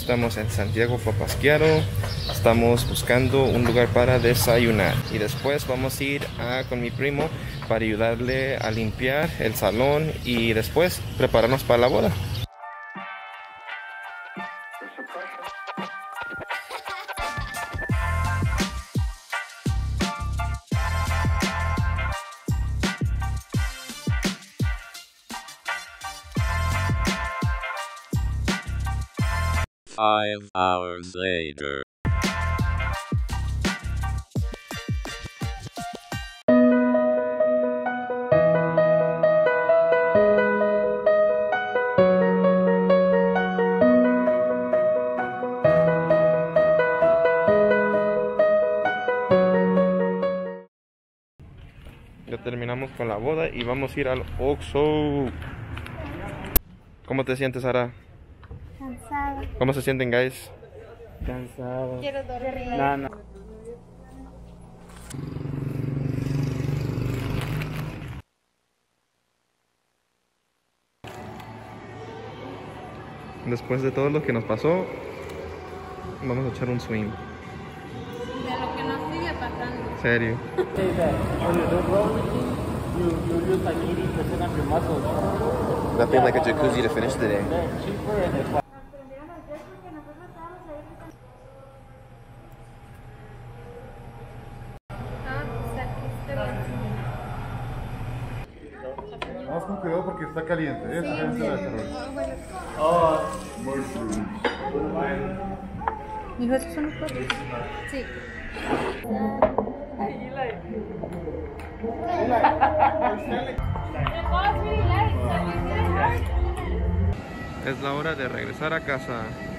estamos en Santiago Papasquiaro. Estamos buscando un lugar para desayunar y después vamos a ir con mi primo para ayudarle a limpiar el salón y después prepararnos para la boda. Five hours later. Ya terminamos con la boda y vamos a ir al Oxxo. ¿Cómo te sientes, Sara? Cansada. ¿Cómo se sienten, guys? Cansada. Quiero dormir. No, no. Después de todo lo que nos pasó, vamos a echar un swing. De lo que nos sigue pasando. ¿En serio? You use like 80% of your muscles. That feels like a jacuzzi to finish the day. Vamos con cuidado porque está caliente, ¿eh? Ah, mushroom. ¿Dijo eso son los cuatro? Sí. Es la hora de regresar a casa.